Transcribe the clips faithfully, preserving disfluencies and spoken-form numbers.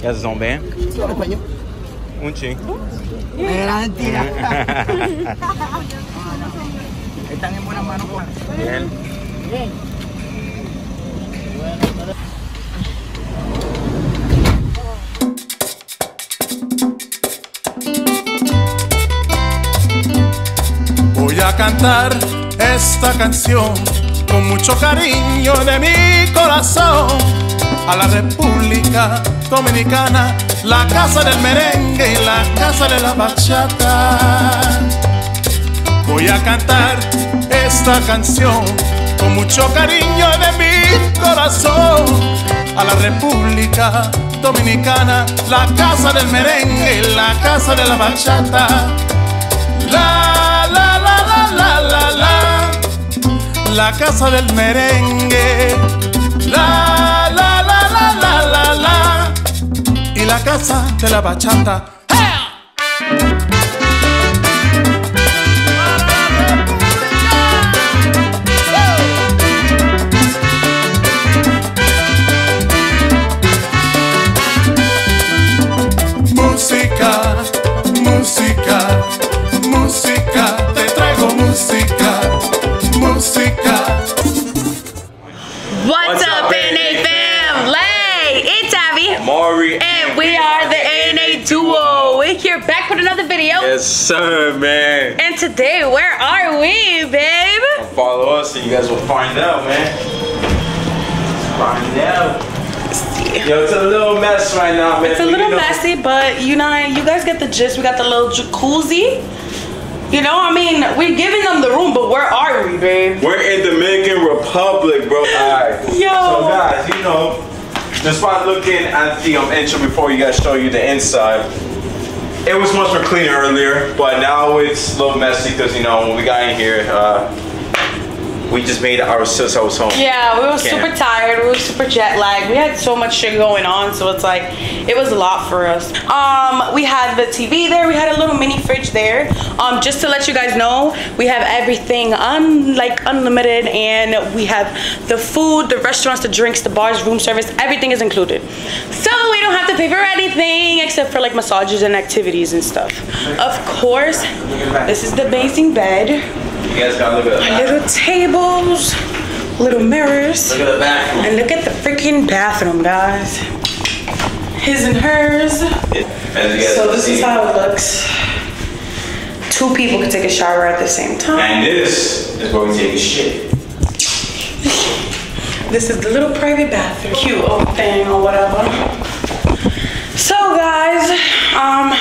Ya se son bien. Un ching. Están en buenas manos. Bien. Bien. Voy a cantar esta canción con mucho cariño de mi corazón a la República Dominicana, la casa del merengue y la casa de la bachata. Voy a cantar esta canción con mucho cariño de mi corazón a la República Dominicana, la casa del merengue y la casa de la bachata. La, la, la, la, la, la, la, la casa del merengue. La, la, la, la, la, la, la, y la casa de la bachata. What's, What's up, up N A fam? Lay, it's Abby, Amaury, and we are the N A duo. We're here back with another video. Yes, sir, man. And today, where are we, babe? Don't follow us, and you guys will find out, man. Find out. Yo, it's a little mess right now, man. It's a little messy, but you know, you guys get the gist. We got the little jacuzzi. You know, I mean, we're giving them the room, but where are we, babe? We're in Dominican Republic, bro. Alright. Yo. So guys, you know, just by looking at the um, intro before you guys show you the inside, it was much more cleaner earlier, but now it's a little messy because, you know, when we got in here, uh, we just made our sis house home. Yeah, we were Camp. super tired. We were super jet lagged. We had so much shit going on, so it's like, it was a lot for us. Um, we had the T V there. We had a little mini fridge there. Um, just to let you guys know, we have everything un like unlimited, and we have the food, the restaurants, the drinks, the bars, room service. Everything is included. So we don't have to pay for anything except for like massages and activities and stuff. Of course, this is the amazing bed. You guys gotta look at the little tables, little mirrors. Look at the bathroom. And look at the freaking bathroom, guys. His and hers. As so this see. is how it looks. Two people can take a shower at the same time. And this is where we take a shit. This is the little private bathroom. Cute old thing or whatever. So guys, um,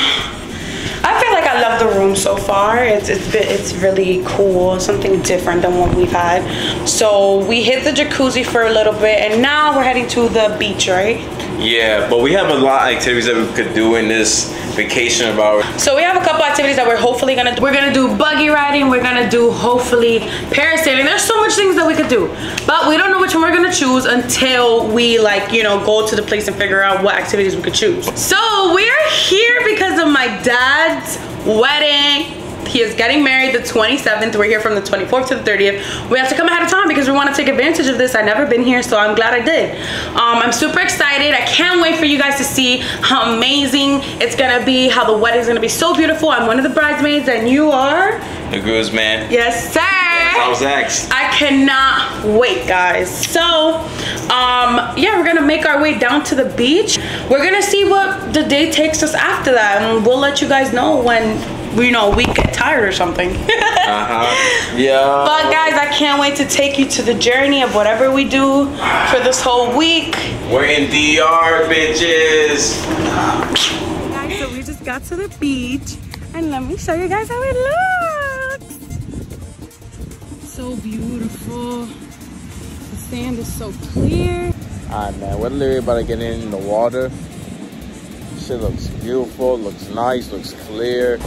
I feel like I love the room so far. It's it's it's really cool, something different than what we've had. So we hit the jacuzzi for a little bit, and now we're heading to the beach, right? Yeah, but we have a lot of activities that we could do in this vacation of ours. So we have a couple activities that we're hopefully gonna do. We're gonna do buggy riding. We're gonna do hopefully parasailing. There's so much things that we could do, but we don't know which one we're gonna choose until we like you know go to the place and figure out what activities we could choose. So we're here because of my dad's wedding. He is getting married the twenty-seventh. We're here from the twenty-fourth to the thirtieth. We have to come ahead of time because we want to take advantage of this. I've never been here, so I'm glad I did. Um, I'm super excited. I can't wait for you guys to see how amazing it's going to be, how the wedding's going to be so beautiful. I'm one of the bridesmaids, and you are? The groomsman. Yes, sir. Yes, I was next. I cannot wait, guys. So, um, yeah, we're going to make our way down to the beach. We're going to see what the day takes us after that, and we'll let you guys know when... you know, we get tired or something. uh-huh. Yeah. But guys, I can't wait to take you to the journey of whatever we do for this whole week. We're in D R, bitches. Guys, so we just got to the beach, and let me show you guys how it looks. So beautiful. The sand is so clear. All right, man. We're literally about to get in the water. Shit looks beautiful. Looks nice. Looks clear.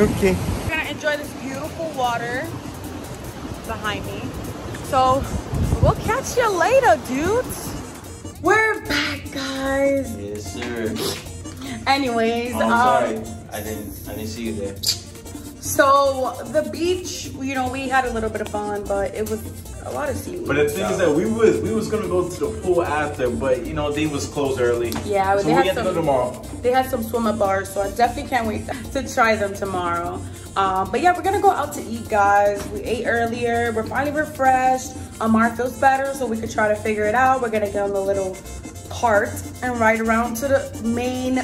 Okay. We're gonna enjoy this beautiful water behind me. So we'll catch you later, dudes. We're back, guys. Yes, sir. Anyways, oh, I'm um, sorry. I didn't I didn't see you there. So the beach, you know, we had a little bit of fun, but it was a lot of seaweed. But the thing so. is that we was we was gonna go to the pool after, but you know they was closed early. Yeah, so they we had some, to go tomorrow. They had some swim up bars, so I definitely can't wait to try them tomorrow. Um, but yeah, we're gonna go out to eat, guys. We ate earlier. We're finally refreshed. Amaury feels better, so we could try to figure it out. We're gonna get on the little cart and ride around to the main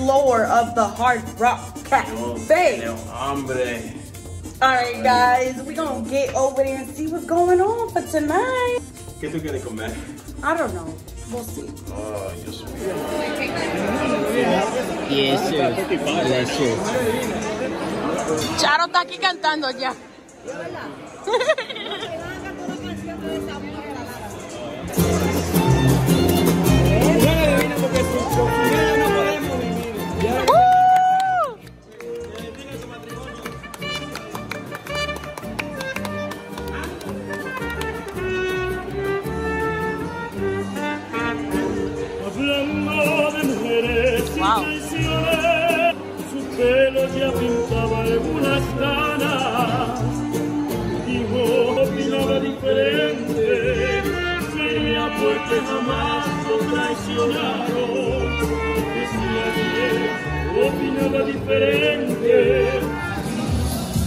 floor of the Hard Rock Cafe. Alright guys, we gonna get over there and see what's going on for tonight. ¿Qué tú quieres comer? I don't know. We'll see. Oh, yes, yes, yes, yes. Charo está aquí cantando ya. Wow. Su pelo ya pintaba algunas canas y vos opinaba diferente. Sería porque jamás lo traicionaron. Decía que opinaba diferente.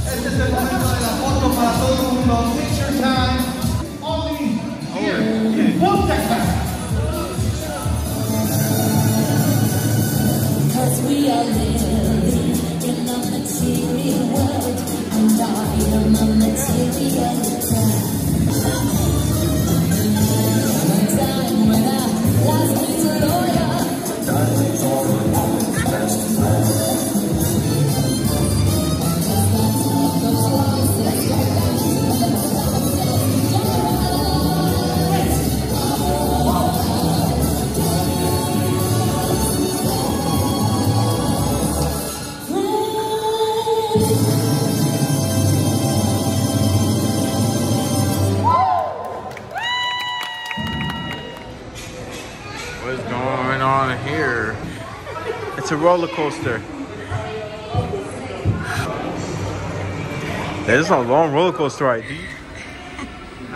Este es el momento de la foto para todo el mundo. Picture time. Only here. Punta. We are living in the material world and dying on the material time. A time when I was a little lawyer. That makes all the moments best friends. A roller coaster. That is a long roller coaster ride, dude. I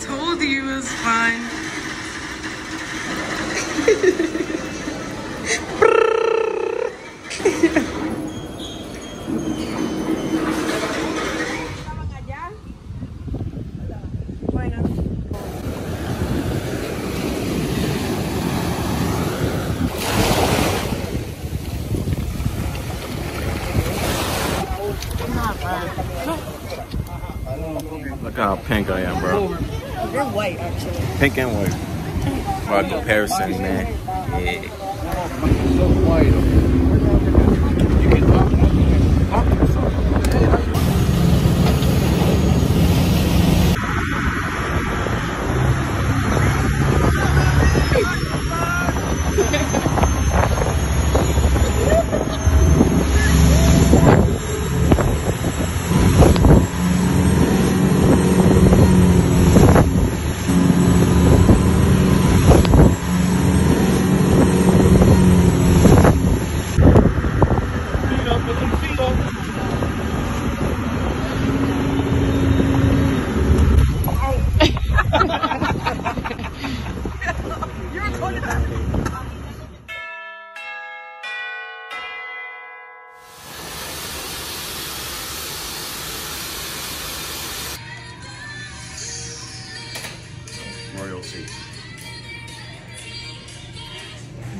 told you it was fun. Look how pink I am, bro. You're white, actually. Pink and white. By comparison, man. Yeah.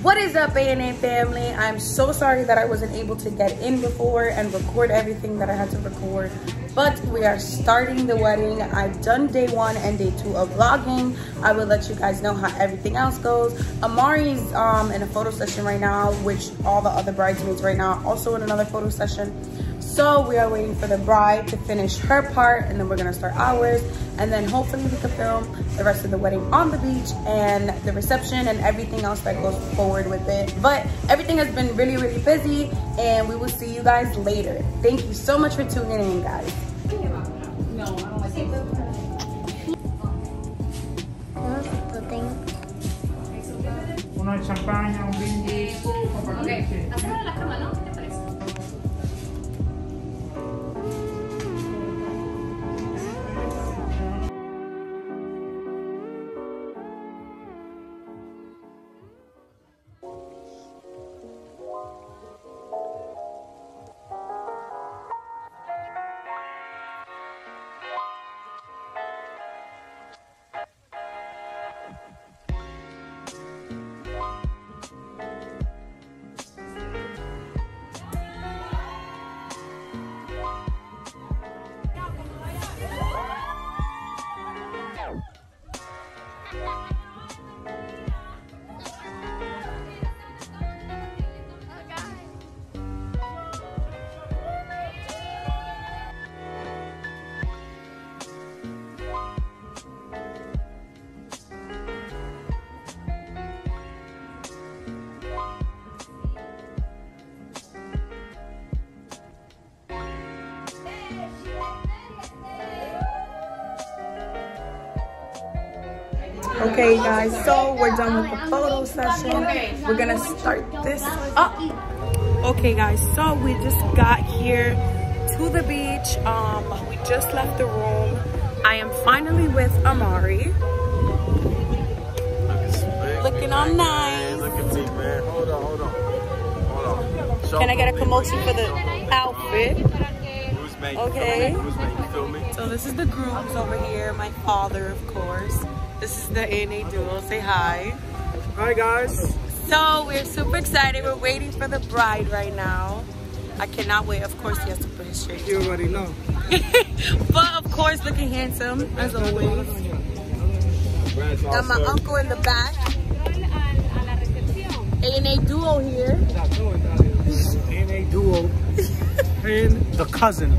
What is up, A and A family? I'm so sorry that I wasn't able to get in before and record everything that I had to record, but we are starting the wedding. I've done day one and day two of vlogging. I will let you guys know how everything else goes. Amaury's um, in a photo session right now, which all the other bridesmaids right now are also in another photo session. So we are waiting for the bride to finish her part, and then we're gonna start ours, and then hopefully we can film the rest of the wedding on the beach and the reception and everything else that goes forward with it. But everything has been really, really busy, and we will see you guys later. Thank you so much for tuning in, guys. No, I don't like it. What's the thing? Uno de champaña, un vino. Okay. Hacerlo en la cama, ¿no? ¿Qué te parece? Okay guys, so we're done with the photo session. We're gonna start this up. Okay guys, so we just got here to the beach. Um, we just left the room. I am finally with Amaury. Looking all nice. Look at me, man. Hold on, hold on. Hold on. Can I get a promotion for the outfit? Okay. So this is the grooms over here. My father, of course. This is the N A duo. Say hi. Hi, guys. So we're super excited. We're waiting for the bride right now. I cannot wait. Of course, he has to put his shirt on. You already know. But of course, looking handsome as always. Got my uncle in the back. N A duo here. N A duo and the cousin.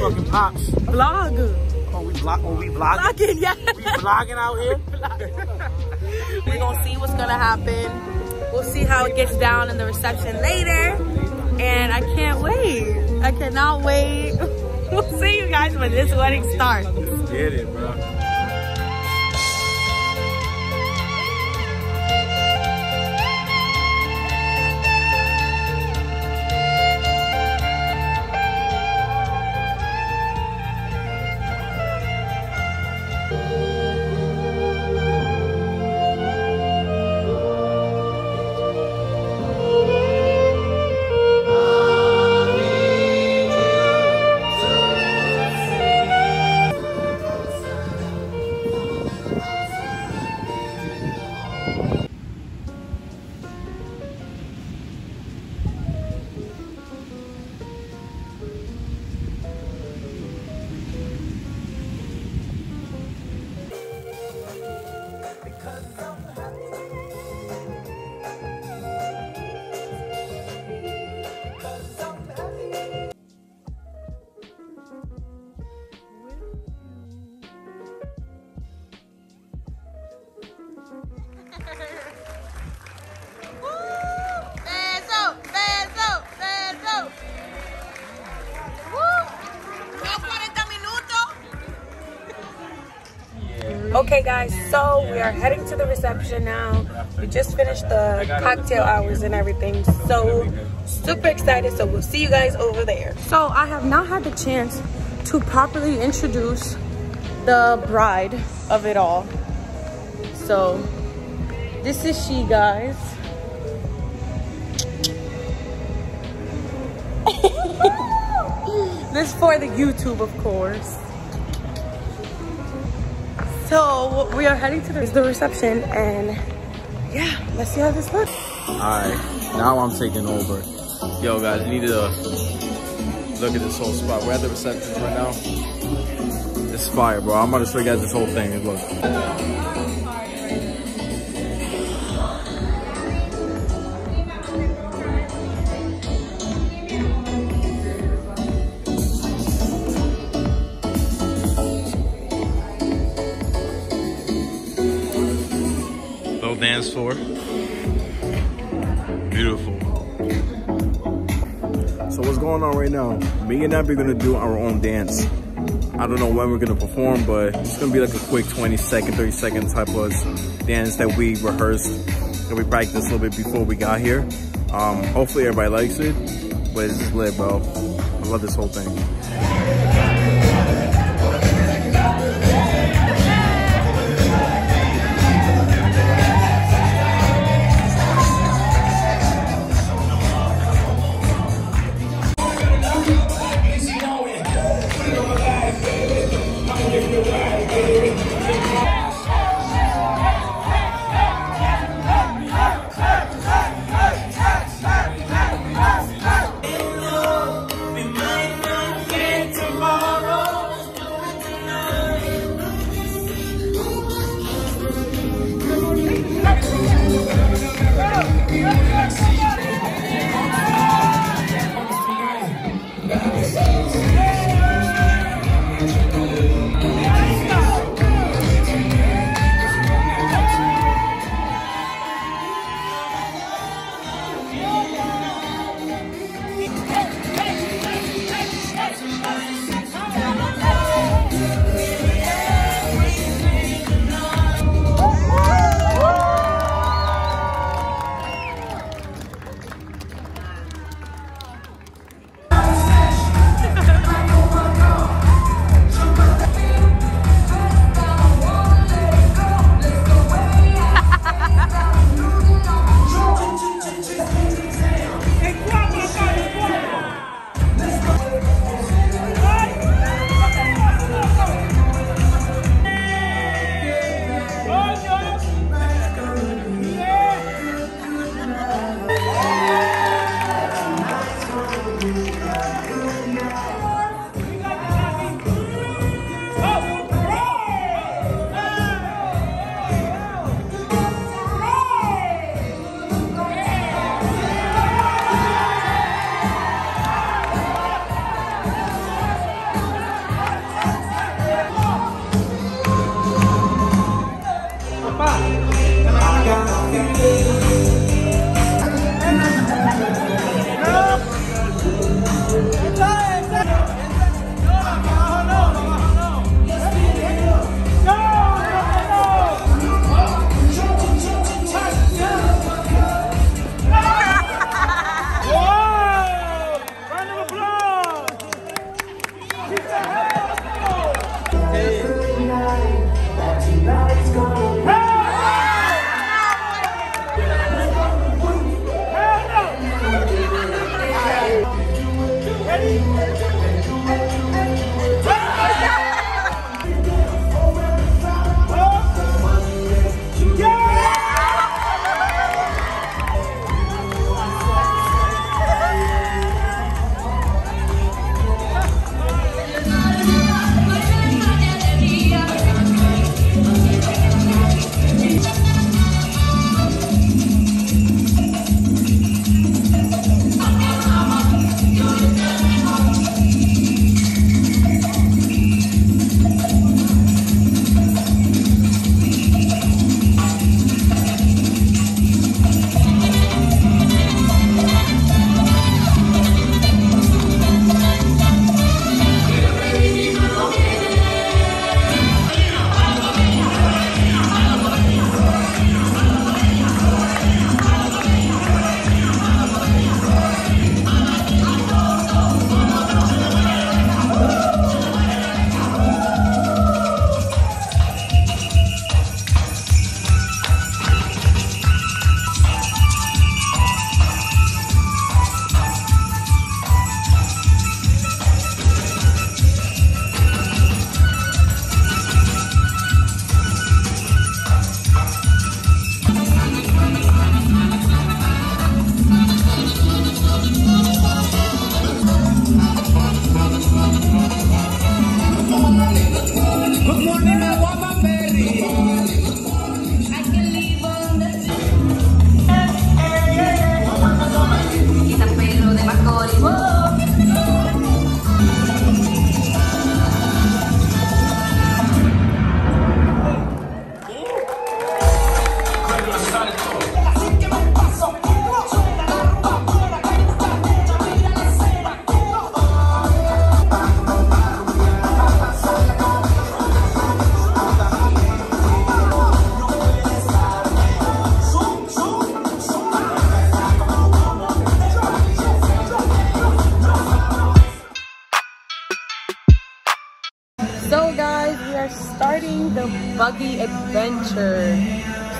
Fucking pops. Vlog. Oh, we vlog. Oh, we vlogging. Vlogging, yeah. We vlogging out here. We're gonna see what's gonna happen. We'll see how it gets down in the reception later. And I can't wait. I cannot wait. We'll see you guys when this wedding starts. Let's get it, bro. Okay guys, so we are heading to the reception now. We just finished the cocktail hours and everything, so super excited. So we'll see you guys over there. So I have not had the chance to properly introduce the bride of it all. So this is she, guys. This for the YouTube, of course. So we are heading to the, the reception, and yeah, let's see how this looks. All right, now I'm taking over. Yo guys, you need to look at this whole spot. We're at the reception right now. It's fire, bro. I'm about to show you guys this whole thing. Look. Dance floor, beautiful. So what's going on right now? Me and Abby are gonna do our own dance. I don't know when we're gonna perform, but it's gonna be like a quick twenty second, thirty second type of dance that we rehearsed, that we practiced a little bit before we got here. Um, hopefully everybody likes it, but it's just lit, bro. I love this whole thing. are starting the buggy adventure.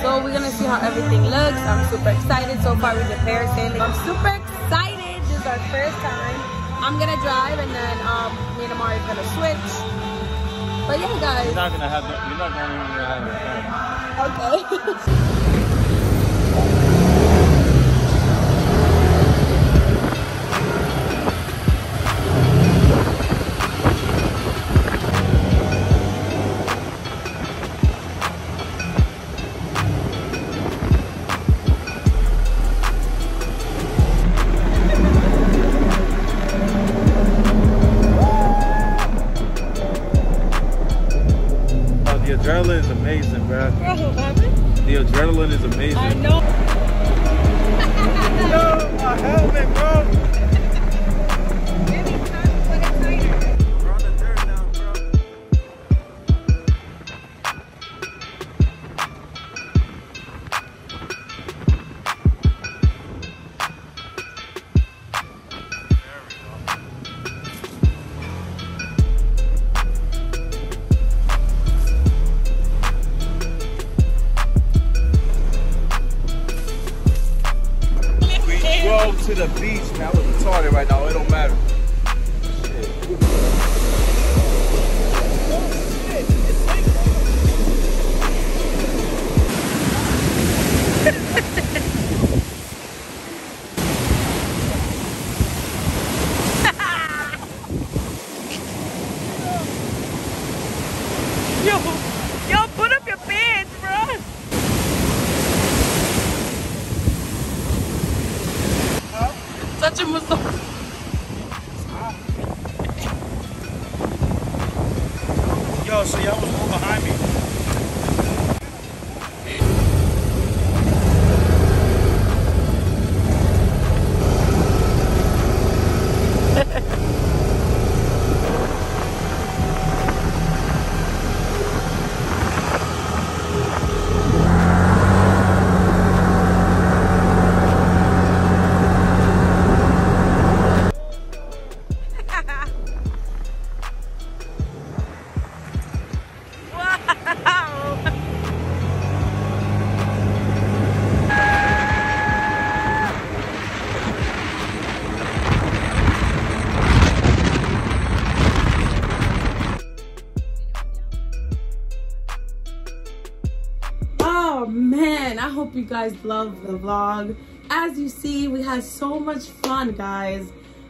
So we're gonna see how everything looks. I'm super excited. So far we've been parasailing. I'm super excited. This is our first time. I'm gonna drive and then um, me and Amaury are gonna switch. But yeah, guys. You're not gonna have the, you're not gonna have your phone. Okay. The adrenaline is amazing, bro. Bro, what happened? The adrenaline is amazing. I know. Yo, my helmet, bro. To the beach, man. I was retarded right now. It don't matter. Shit. Yo, yo, put up your pants, bro. Such a Muslim. Yo, so y'all was going behind me. Man, I hope you guys love the vlog. As you see, we had so much fun, guys.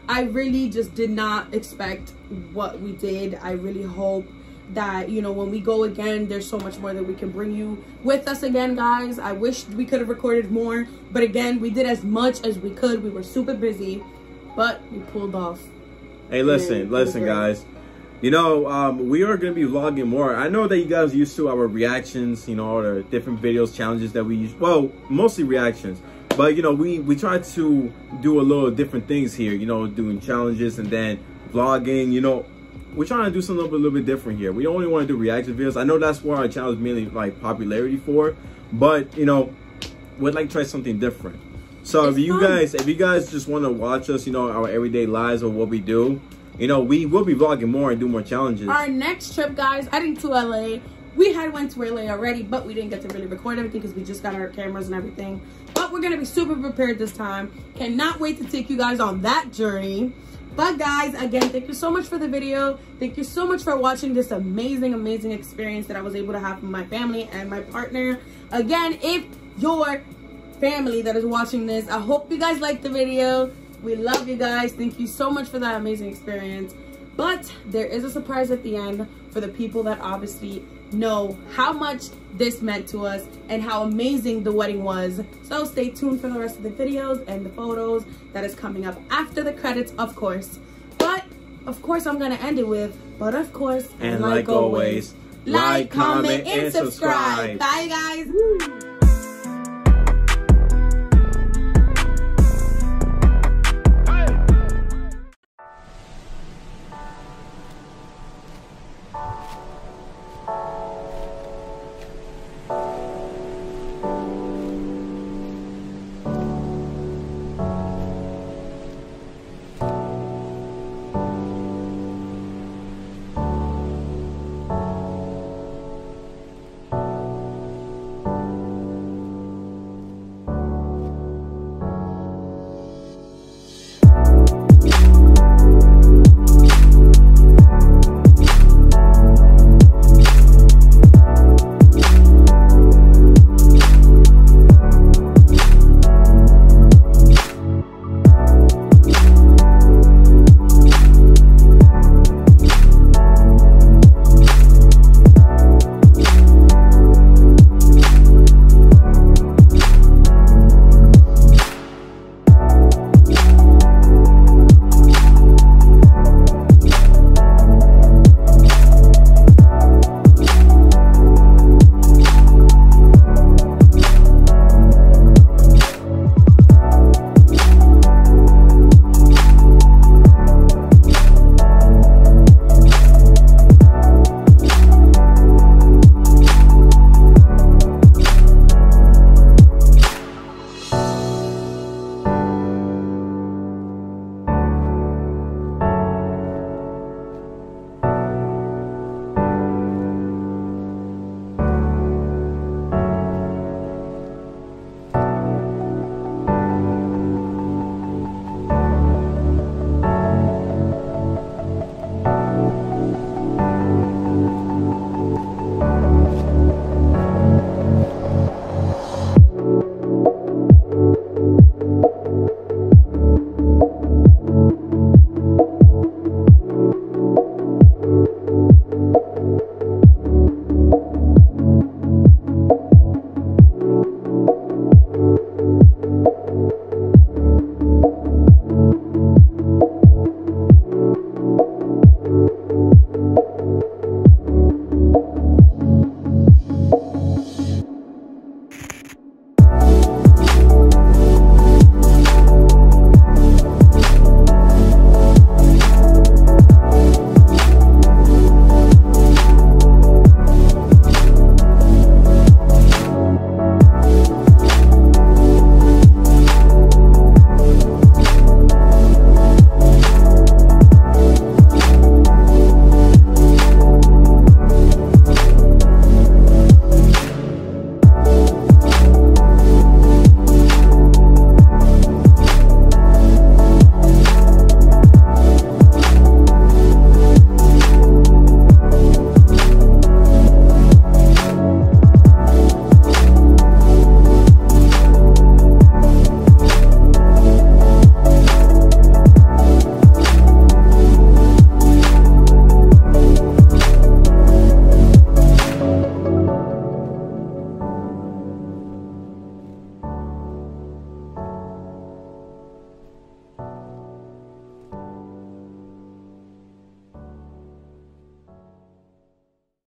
I really just did not expect what we did. I really hope that, you know, when we go again, there's so much more that we can bring you with us again, guys. I wish we could have recorded more, but again, we did as much as we could. We were super busy, but we pulled off. Hey, listen, listen, guys. You know, um, we are going to be vlogging more. I know that you guys are used to our reactions, you know, all the different videos, challenges that we use. Well, mostly reactions. But, you know, we, we try to do a little different things here, you know, doing challenges and then vlogging, you know. We're trying to do something a little bit different here. We only want to do reaction videos. I know that's what our channel is mainly, like, popularity for. But, you know, we'd like to try something different. So if you guys, if you guys just want to watch us, you know, our everyday lives or what we do, you know, we will be vlogging more and do more challenges. Our next trip, guys, I didn't to L A. We had went to L A already, but we didn't get to really record everything because we just got our cameras and everything. But we're going to be super prepared this time. Cannot wait to take you guys on that journey. But, guys, again, thank you so much for the video. Thank you so much for watching this amazing, amazing experience that I was able to have with my family and my partner. Again, if your family that is watching this, I hope you guys liked the video. We love you guys. Thank you so much for that amazing experience. But there is a surprise at the end for the people that obviously know how much this meant to us and how amazing the wedding was. So stay tuned for the rest of the videos and the photos that is coming up after the credits, of course. But of course, I'm going to end it with, but of course, and, and like, like always, always, like, comment, and, and subscribe. subscribe. Bye, guys. Woo.